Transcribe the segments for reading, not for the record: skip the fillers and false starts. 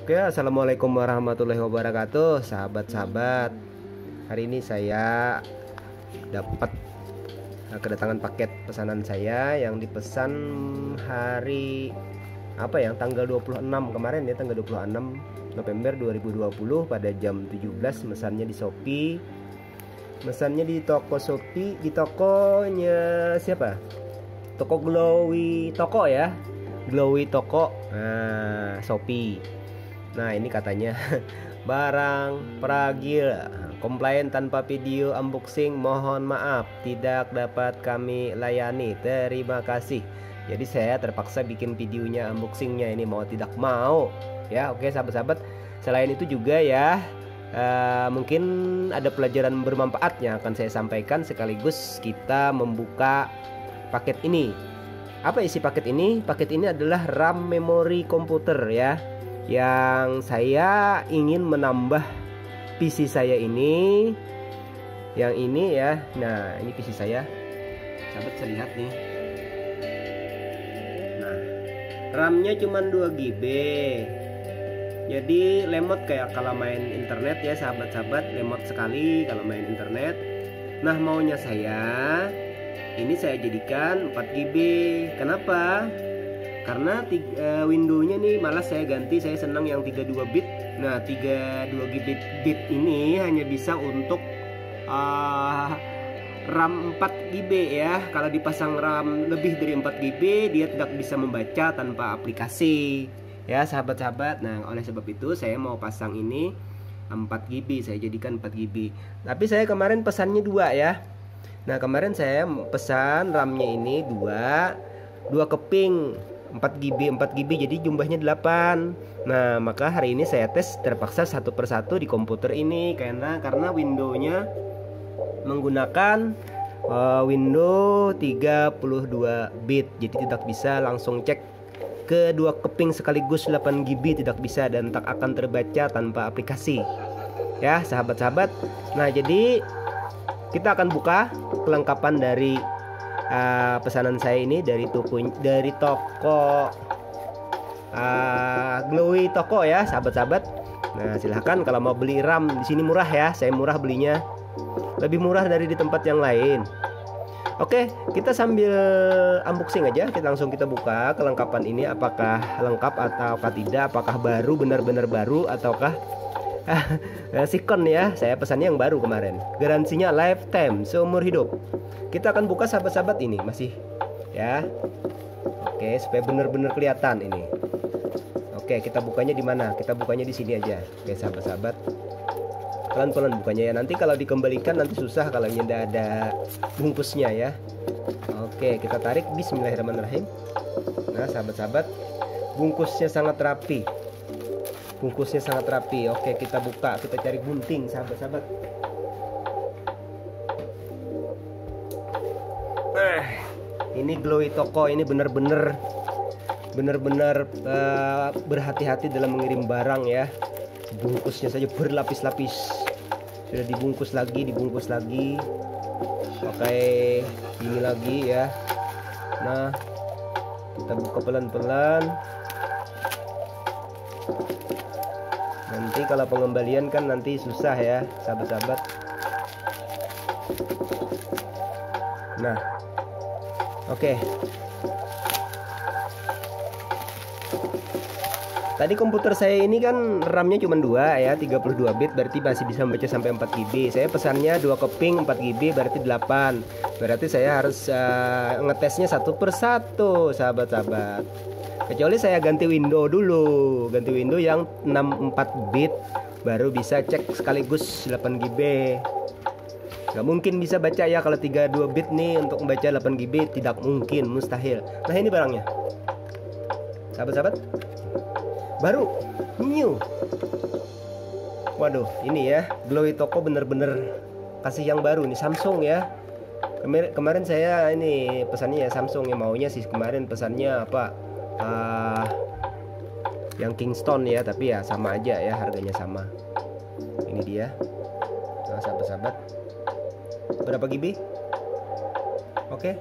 Oke, assalamualaikum warahmatullahi wabarakatuh, sahabat-sahabat. Hari ini saya dapat kedatangan paket pesanan saya yang dipesan hari tanggal 26 kemarin ya, tanggal 26 November 2020 pada jam 17. Mesannya di Shopee, mesannya di toko Shopee, di tokonya siapa? Toko Glowy Toko ya, Glowy Toko, Shopee. Nah, ini katanya barang pragil, komplain tanpa video unboxing, mohon maaf tidak dapat kami layani, terima kasih. Jadi saya terpaksa bikin videonya unboxingnya ini mau tidak mau ya. Oke sahabat-sahabat, selain itu juga ya mungkin ada pelajaran bermanfaat yang akan saya sampaikan sekaligus kita membuka paket ini. Apa isi paket ini? Paket ini adalah RAM memori komputer ya, yang saya ingin menambah PC saya ini, yang ini ya. Nah, ini PC saya, sahabat, saya lihat nih. Nah, RAM-nya cuma 2 GB, jadi lemot kayak kalau main internet ya sahabat-sahabat, lemot sekali kalau main internet. Nah, maunya saya ini saya jadikan 4 GB. Kenapa? Karena windownya nih malas saya ganti, saya senang yang 32 bit. Nah, 32 bit ini hanya bisa untuk RAM 4 GB ya. Kalau dipasang RAM lebih dari 4 GB, dia tidak bisa membaca tanpa aplikasi ya sahabat-sahabat. Nah, oleh sebab itu saya mau pasang ini 4 GB, saya jadikan 4 GB. Tapi saya kemarin pesannya 2 ya. Nah, kemarin saya pesan RAM-nya ini 2 keping, 4 GB, jadi jumlahnya 8. Nah, maka hari ini saya tes terpaksa satu persatu di komputer ini karena windownya menggunakan Windows 32 bit, jadi tidak bisa langsung cek ke 2 keping sekaligus 8 GB, tidak bisa dan tak akan terbaca tanpa aplikasi ya sahabat-sahabat. Nah, jadi kita akan buka kelengkapan dari pesanan saya ini dari toko Glowy Toko ya sahabat-sahabat. Nah, silahkan kalau mau beli RAM di sini murah ya, saya murah belinya, lebih murah dari di tempat yang lain. Oke, kita sambil unboxing aja, kita langsung kita buka kelengkapan ini, apakah lengkap ataukah tidak, apakah baru, benar-benar baru ataukah sikon ya. Saya pesannya yang baru kemarin, garansinya lifetime, seumur hidup. Kita akan buka sahabat-sahabat ini masih ya. Oke, supaya benar-benar kelihatan ini. Oke, kita bukanya di mana? Kita bukanya di sini aja. Oke sahabat-sahabat, pelan-pelan bukanya ya, nanti kalau dikembalikan nanti susah kalau tidak ada bungkusnya ya. Oke, kita tarik, bismillahirrahmanirrahim. Nah sahabat-sahabat, bungkusnya sangat rapi. Oke, kita buka, kita cari gunting sahabat-sahabat. Ini Glowy Toko, ini bener-bener berhati-hati dalam mengirim barang ya. Bungkusnya saja berlapis-lapis, sudah dibungkus lagi, pakai ini lagi ya. Nah, kita buka pelan-pelan. Nanti kalau pengembalian kan nanti susah ya sahabat-sahabat. Nah, oke. Tadi komputer saya ini kan RAM-nya cuma 2 ya, 32 bit, berarti masih bisa membaca sampai 4 GB. Saya pesannya 2 keping 4 GB, berarti 8. Berarti saya harus ngetesnya satu persatu sahabat-sahabat. Kecuali saya ganti window dulu, ganti window yang 64 bit, baru bisa cek sekaligus 8 GB. Gak mungkin bisa baca ya kalau 32 bit nih, untuk membaca 8 GB tidak mungkin, mustahil. Nah, ini barangnya sahabat-sahabat, baru, new. Waduh, ini ya Glowy Toko bener-bener kasih yang baru nih, Samsung ya. Kemarin saya ini pesannya ya Samsung ya, maunya sih kemarin pesannya yang Kingston ya, tapi ya sama aja ya, harganya sama. Ini dia. Nah sahabat-sahabat, berapa GB? Oke,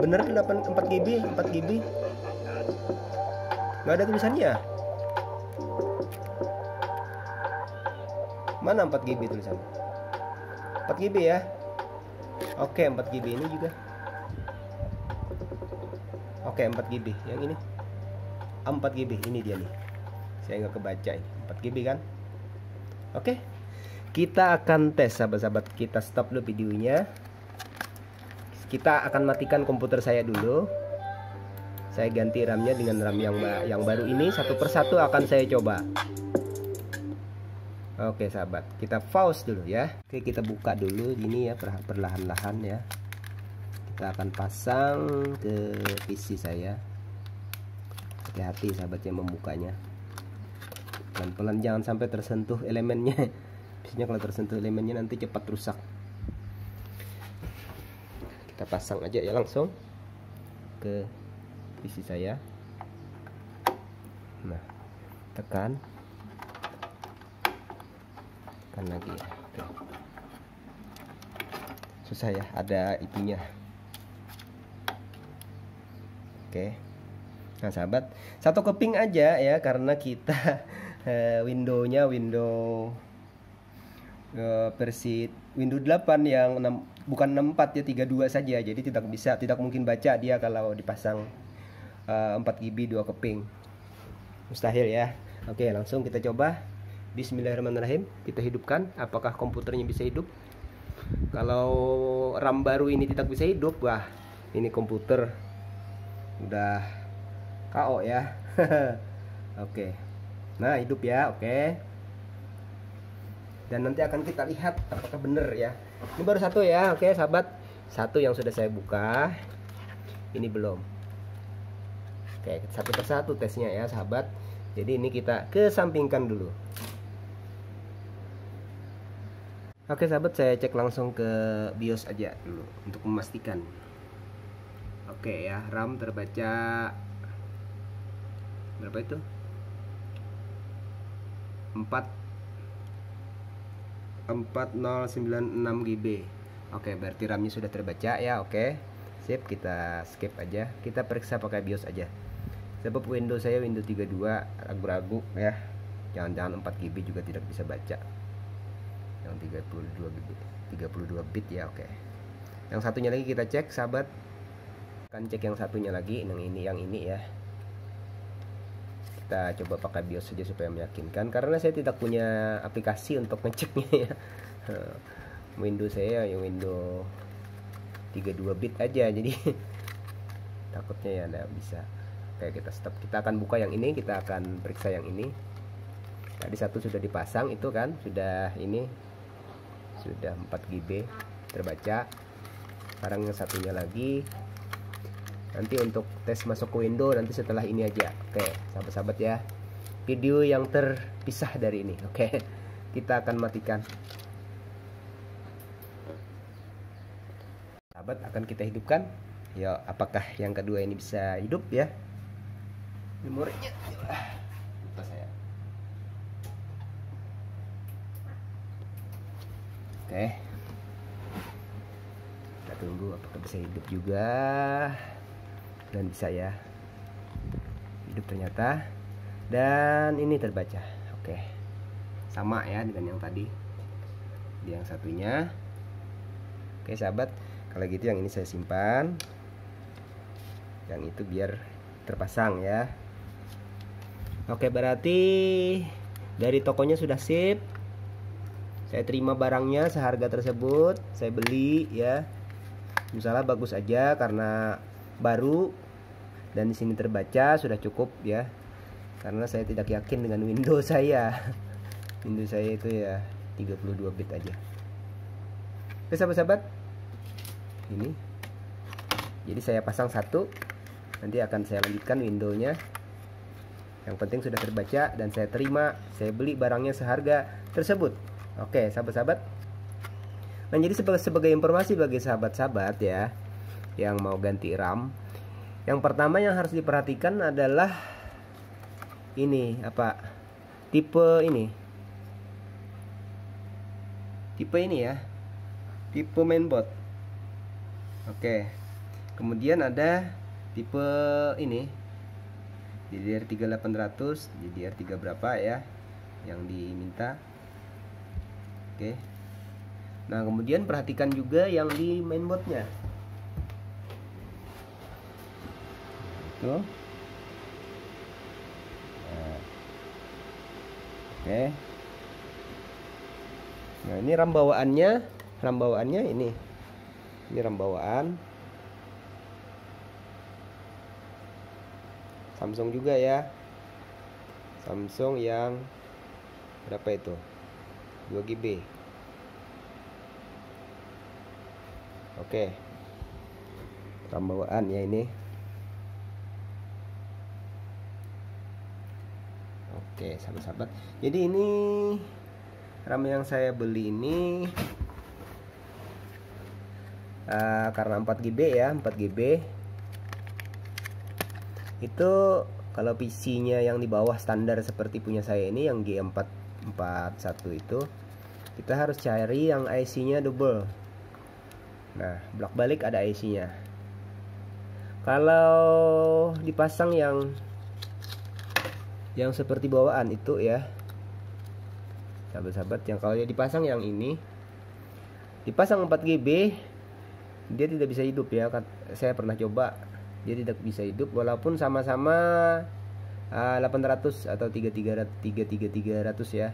bener 4 GB, 4 GB. Nggak ada tulisannya. Mana 4GB tulisannya? 4GB ya. Oke, 4GB ini juga. Oke, 4GB yang ini. 4GB ini dia nih. Saya nggak kebaca ini. 4GB kan? Oke. Kita akan tes, sahabat-sahabat. Kita stop dulu videonya. Kita akan matikan komputer saya dulu. Saya ganti RAM-nya dengan RAM yang baru ini. Satu persatu akan saya coba. Oke, sahabat. Kita pause dulu ya. Oke, kita buka dulu gini ya, perlahan-lahan ya. Kita akan pasang ke PC saya. Hati-hati sahabat yang membukanya. Pelan-pelan, jangan sampai tersentuh elemennya. Biasanya kalau tersentuh elemennya nanti cepat rusak. Kita pasang aja ya langsung ke PC saya. Nah, tekan lagi ya. Susah ya, ada itunya. Oke. Nah sahabat, satu keping aja ya, karena kita Windows-nya versi Windows 8 yang 6, bukan 64 ya, 32 saja. Jadi tidak mungkin baca dia kalau dipasang 4GB 2 keping. Mustahil ya. Oke, langsung kita coba. Bismillahirrahmanirrahim. Kita hidupkan. Apakah komputernya bisa hidup? Kalau RAM baru ini tidak bisa hidup, wah, ini komputer udah KO ya. Oke. Nah, hidup ya. Oke. Dan nanti akan kita lihat apakah benar ya. Ini baru satu ya. Oke sahabat, satu yang sudah saya buka, ini belum. Oke, satu persatu tesnya ya sahabat. Jadi ini kita kesampingkan dulu. Oke sahabat, saya cek langsung ke BIOS aja dulu untuk memastikan. Oke ya, RAM terbaca berapa itu? 4096 GB. Oke, berarti RAM-nya sudah terbaca ya. Oke, sip, kita skip aja. Kita periksa pakai BIOS aja. Sebab Windows saya Windows 32, ragu-ragu ya. Jangan-jangan 4GB juga tidak bisa baca. Yang 32 bit ya. Oke. Yang satunya lagi kita cek, sahabat. Kan cek yang satunya lagi, yang ini ya. Kita coba pakai BIOS saja supaya meyakinkan, karena saya tidak punya aplikasi untuk ngeceknya ya. Windows saya yang Windows 32 bit aja, jadi takutnya ya nggak bisa. Oke, kita stop. Kita akan buka yang ini, kita akan periksa yang ini. Tadi satu sudah dipasang itu kan, sudah ini sudah 4GB terbaca. Sekarang yang satunya lagi. Nanti untuk tes masuk ke Windows nanti setelah ini aja. Oke, sahabat-sahabat ya. Video yang terpisah dari ini. Oke. Kita akan matikan. Sahabat, akan kita hidupkan. Ya, apakah yang kedua ini bisa hidup ya? Memorinya. Lupa saya. Oke. Kita tunggu apakah bisa hidup juga. Dan bisa ya, hidup ternyata. Dan ini terbaca. Oke, sama ya dengan yang tadi, yang satunya. Oke sahabat, kalau gitu yang ini saya simpan, yang itu biar terpasang ya. Oke, berarti dari tokonya sudah sip. Saya terima barangnya seharga tersebut. Saya beli ya, misalnya bagus aja karena baru, dan di sini terbaca sudah cukup ya, karena saya tidak yakin dengan Windows saya. Windows saya itu ya 32 bit aja. Oke sahabat-sahabat, ini jadi saya pasang satu, nanti akan saya lanjutkan Windows-nya. Yang penting sudah terbaca dan saya terima, saya beli barangnya seharga tersebut. Oke sahabat-sahabat, nah jadi sebagai informasi bagi sahabat-sahabat ya yang mau ganti RAM, yang pertama yang harus diperhatikan adalah ini, apa, tipe ini ya, tipe mainboard. Oke, kemudian ada tipe ini, DDR3 800, DDR3 berapa ya yang diminta. Oke. Nah, kemudian perhatikan juga yang di mainboardnya. Itu. Nah. Oke. Nah, ini RAM bawaannya ini. Ini RAM bawaan Samsung juga ya. Samsung yang berapa itu? 2GB. Oke. RAM bawaan ya ini. Oke, sahabat-sahabat. Jadi ini RAM yang saya beli ini karena 4GB ya, 4GB. Itu kalau PC-nya yang di bawah standar seperti punya saya ini yang G441 itu, kita harus cari yang IC-nya double. Nah, bolak-balik ada IC-nya. Kalau dipasang yang seperti bawaan itu ya, sahabat-sahabat, yang kalau dipasang yang ini, dipasang 4GB, dia tidak bisa hidup ya. Saya pernah coba, dia tidak bisa hidup walaupun sama-sama 800 atau 300 ya.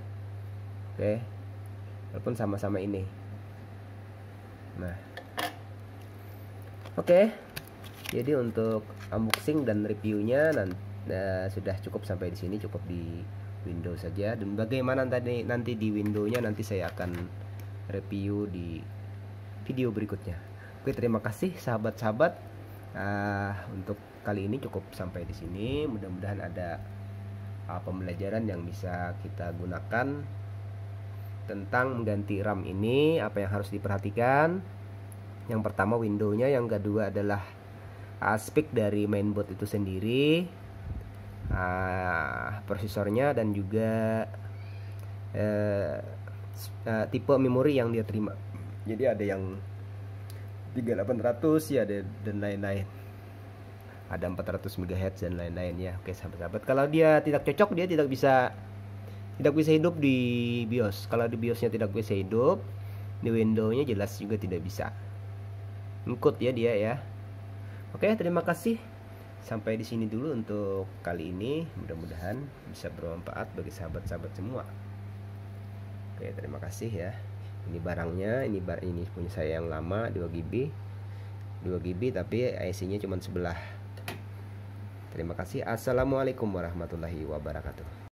Oke, walaupun sama-sama ini. Nah, oke, jadi untuk unboxing dan reviewnya sudah cukup sampai di sini, cukup di Windows saja. Dan bagaimana nanti di Windows-nya nanti saya akan review di video berikutnya. Oke, terima kasih sahabat-sahabat. Untuk kali ini cukup sampai di sini. Mudah-mudahan ada pembelajaran yang bisa kita gunakan tentang mengganti RAM ini. Apa yang harus diperhatikan? Yang pertama Windows-nya, yang kedua adalah aspek dari mainboard itu sendiri, prosesornya, dan juga tipe memori yang dia terima. Jadi ada yang 3800 ya, dan lain-lain, ada 400 MHz dan lain-lain ya. Oke sahabat-sahabat, kalau dia tidak cocok, dia tidak bisa hidup di BIOS. Kalau di BIOSnya tidak bisa hidup, di Windows-nya jelas juga tidak bisa ngikut ya dia ya. Oke, terima kasih, sampai di sini dulu untuk kali ini. Mudah-mudahan bisa bermanfaat bagi sahabat-sahabat semua. Oke, terima kasih ya. Ini barangnya, ini punya saya yang lama, 2GB, tapi IC-nya cuma sebelah. Terima kasih. Assalamualaikum warahmatullahi wabarakatuh.